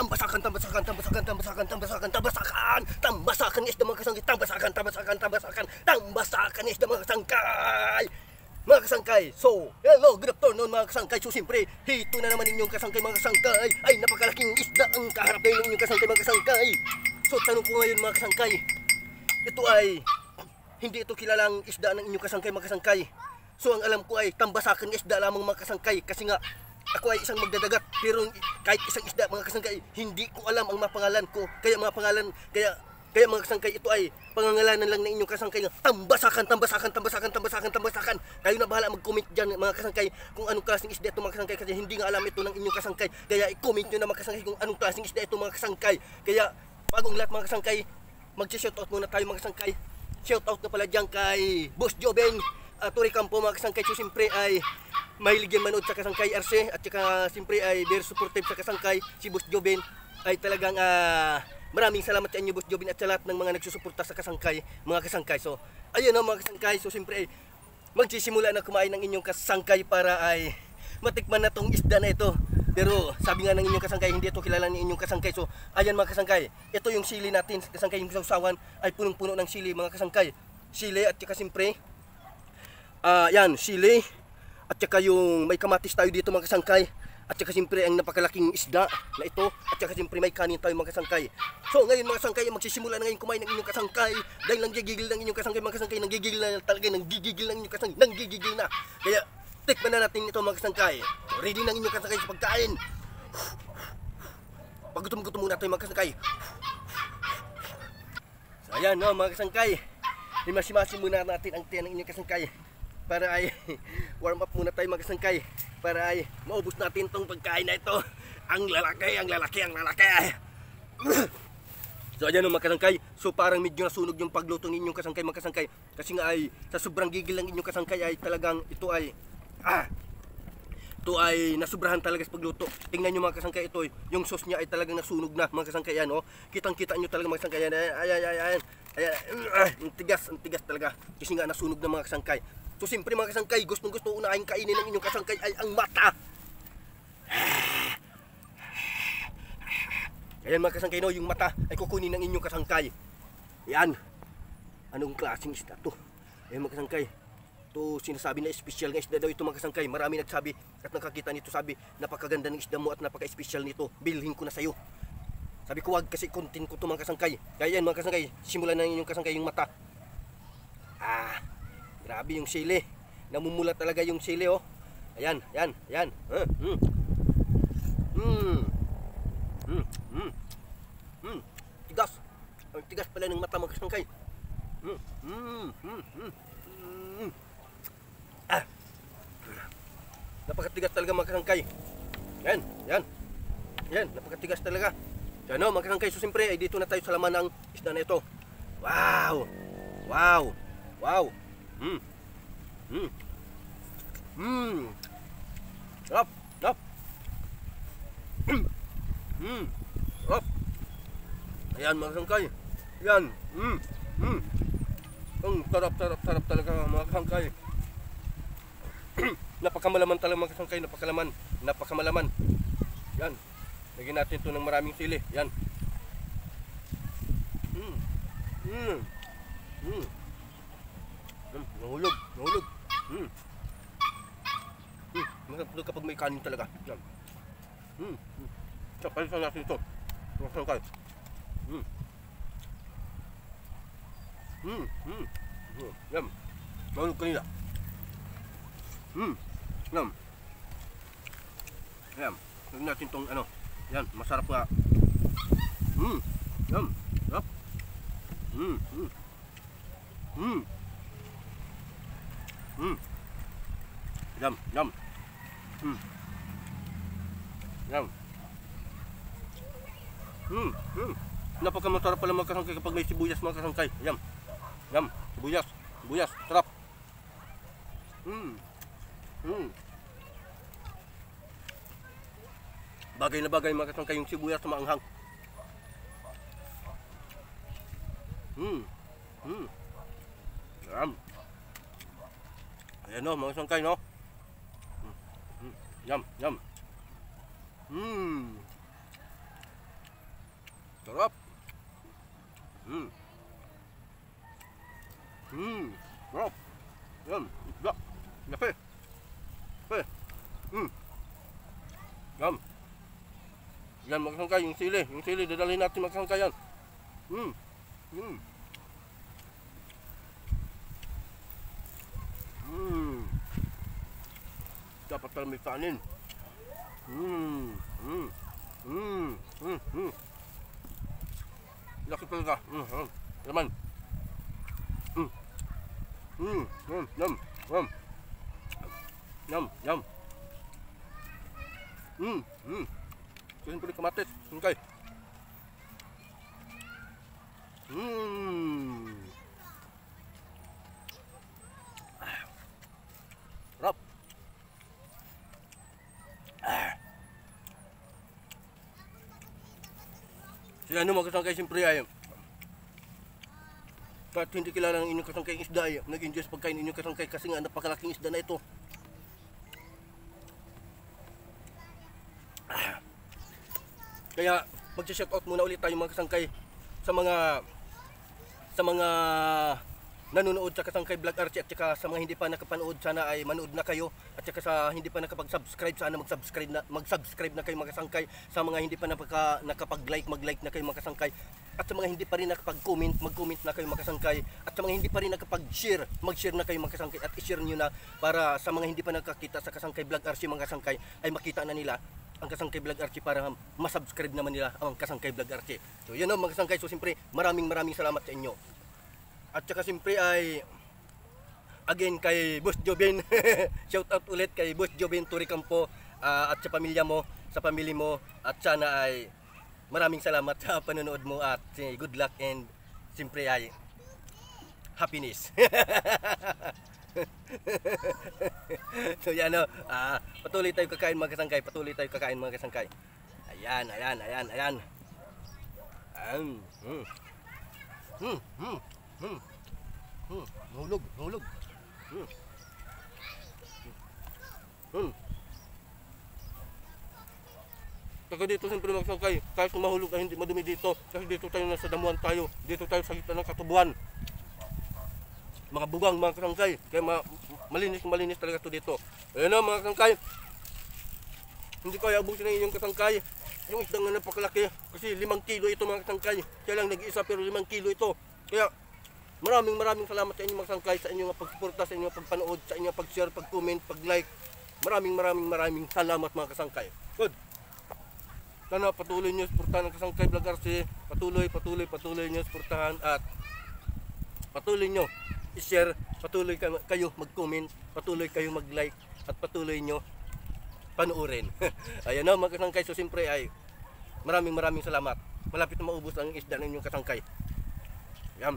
Tambasakan is demang kasangkai, tambasakan is demang kasangkai. Mga kasangkay, so hello, good afternoon mga kasangkay. So siyempre, hito na naman inyong kasangkay mga kasangkay. Ay napakalaking isda ang kaharap ngayon inyong kasangkay mga kasangkay. So tanong ko ngayon mga kasangkay, ito ay hindi ito kilalang isda ng inyong kasangkay mga kasangkay. So ang alam ko ay tambasakan isda lamang mga kasangkay. Kasi nga ako ay isang magdadagat, pero kahit isang isda mga kasangkay, hindi ko alam ang mapangalan ko. Kaya mga kasangkay, ito ay pangangalanan lang na inyong kasangkay ng tambasakan. Kayo na bahala mag-comment dyan mga kasangkay kung anong klaseng isda ito mga kasangkay, kasi hindi nga alam ito ng inyong kasangkay. Kaya i-comment nyo na mga kasangkay kung anong klaseng isda ito mga kasangkay. Kaya bagong lahat mga kasangkay, mag-shoutout muna tayo mga kasangkay. Shoutout na pala dyan kay Boss Joven, Turikampo mga kasangkay. So siyempre ay mahilig yan manood sa kasangkay RC, at saka siyempre ay very supportive sa kasangkay. Si Boss Joven ay talagang maraming salamat sa inyo Boss Joven at sa lahat ng mga nagsusuporta sa kasangkay, mga kasangkay. So, ayun o mga kasangkay. So, siyempre ay magsisimula na kumain ng inyong kasangkay para ay matikman na tong isda na ito. Pero sabi nga ng inyong kasangkay, hindi ito kilala ng inyong kasangkay. So, ayan mga kasangkay, ito yung sili natin. Kasangkay yung sausawan ay punong-puno ng sili mga kasangkay. Sili at saka siyempre, yan, sili at saka yung may kamatis tayo dito mga kasangkay. At saka siyempre ang napakalaking isda na ito. At saka siyempre may kanin tayo mga kasangkay. So ngayon mga kasangkay, magsisimula na ngayon kumain ng inyong kasangkay. Dahil nanggigigil ng inyong kasangkay mga kasangkay. Nanggigigil na talaga, nanggigigil ng inyong kasangkay. Nanggigigil na. Kaya tikman na natin ito mga kasangkay. Ready ng inyong kasangkay sa pagkain. Pagutom-gutom muna tayo mga kasangkay. So ayan no mga kasangkay, himasimasin muna natin ang tiyan ng inyong kasangkay. Para ay warm up muna tayo mga kasangkay, para ay maubos natin tong pagkain na ito. Ang lalaki, ang lalaki, ang lalaki. So ayan o mga kasangkay, so parang medyo nasunog yung pagluto ninyong kasangkay mga kasangkay. Kasi nga ay sa sobrang gigil ng inyong kasangkay ay talagang ito ay ito ay nasubrahan talaga sa pagluto. Tingnan nyo mga kasangkay, ito yung sauce niya ay talagang nasunog na mga kasangkay. Ayan o, kitang kita nyo talaga mga kasangkay. Ayan. Ang tigas talaga. Kasi nga nasunog na mga kasangkay. So siyempre mga kasangkay, gustong-gusto unahin kainin ng inyong kasangkay ay ang mata. Ayan mga kasangkay, no, yung mata ay kukunin ng inyong kasangkay. Ayan. Anong klaseng isda to? Ayan mga kasangkay, ito sinasabi na special ng isda daw ito mga kasangkay. Marami nagsabi at nakakita nito, sabi napakaganda ng isda mo at napaka-special nito, bilhin ko na sa'yo. Sabi ko wag, kasi kontin ko ito mga kasangkay. Kaya yan mga kasangkay, simulan na inyong kasangkay yung mata. Grabe yung sili. Namumula talaga yung sili oh. Ayan. Tigas. Ang tigas pala ng mata mga kasangkay. Napakatigas talaga mga kasangkay. Ayan, napakatigas talaga. Yan oh mga kasangkay. So siyempre ay dito na tayo sa laman ng isda na ito. Wow. Sarap. Ayan mga kasangkay. Ang sarap talaga mga kasangkay. Napakamalaman talaga mga kasangkay. Napakalaman. Yan. Lagyan natin ito ng maraming sili. Yan. Nahulog. Masarap ito kapag may kanin talaga. Yan. Palitan natin ito. Masarap kayo. Yan. Nahulog kanina. Yan. Lagyan natin itong ano. Yan. Masarap nga. Yan. Sarap. Napakamasarap pala mga kasangkay kapag may sibuyas mga kasangkay. Sibuyas, sarap. Bagay na bagay mga kasangkay yung sibuyas sa maanghang. Ayan o mga kasangkay no. Sarap. Sarap. Yum. Nape. Nape. Yum. Yan magsangkay yung sili. Yung sili dadalhin natin magsangkay yan. Dapat tayo may kanin. Laki talaga. Laman. Yum. Sisimpulin kamatis. Sungkay. Rap. Sila naman kasangkay simpre ay. Kahit hindi kilala ng inyong kasangkay isda ay, nag-enjoy sa pagkain inyong kasangkay kasi nga napakalaking isda na ito. Kaya mag-shoutout muna ulit tayo mga kasangkay sa mga nanonood sa Kasangkay Vlog Archie at saka sa mga hindi pa nakapanood, sana ay manood na kayo, at saka sa hindi pa nakapag-subscribe, sana mag-subscribe na kayo mga kasangkay, sa mga hindi pa nakapag-like, mag-like na kayo mga kasangkay, at sa mga hindi pa rin nakapag-comment, mag-comment na kayo mga kasangkay, at sa mga hindi pa rin nakapag-share, mag-share na kayo mga kasangkay, at i-share nyo na para sa mga hindi pa nakakita sa Kasangkay Vlog Archie mga kasangkay ay makita na nila ang Kasangkay Vlog Archie para masubscribe naman nila ang Kasangkay Vlog Archie. So yun o mga kasangkay, so siyempre maraming salamat sa inyo. At saka siyempre ay again kay Boss Joven. Shout out ulit kay Boss Joven Turikampo at sa pamilya mo, sa pamilya mo, at sana ay maraming salamat sa panonood mo at good luck and siyempre ay happiness. So yan o, patuloy tayo kakain mga kasangkay, ayan. Nahulog. Saka dito siyempre mga kasangkay, kahit mahulog ay hindi madumi dito, kasi dito tayo nasa damuhan tayo, dito tayo sa gitna ng katubuhan, mga bugang mga kasangkay, kaya malinis talaga ito dito. Ayan na mga kasangkay, hindi ko ayabusin na inyong kasangkay yung isdang na napakalaki, kasi 5 kilo ito mga kasangkay, kaya lang nag-iisa pero 5 kilo ito. Kaya maraming salamat sa inyong mga kasangkay, sa inyong pagsuporta, sa inyong pagpanood, sa inyong pag-share, pag-comment, pag-like. Maraming salamat mga kasangkay. Good. Sana patuloy nyo suportahan ng Kasangkay Vlog Archie, patuloy nyo suportahan at patuloy nyo i-share, patuloy kayo mag-comment, patuloy kayo mag-like, at patuloy nyo panuorin. Ayan na mga kasangkay, so siyempre ay maraming salamat. Malapit na maubos ang isda ng inyong kasangkay. Yum.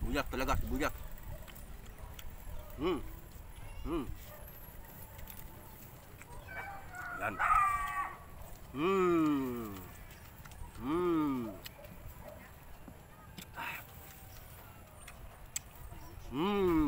Sibuyas talaga, sibuyas. Yan.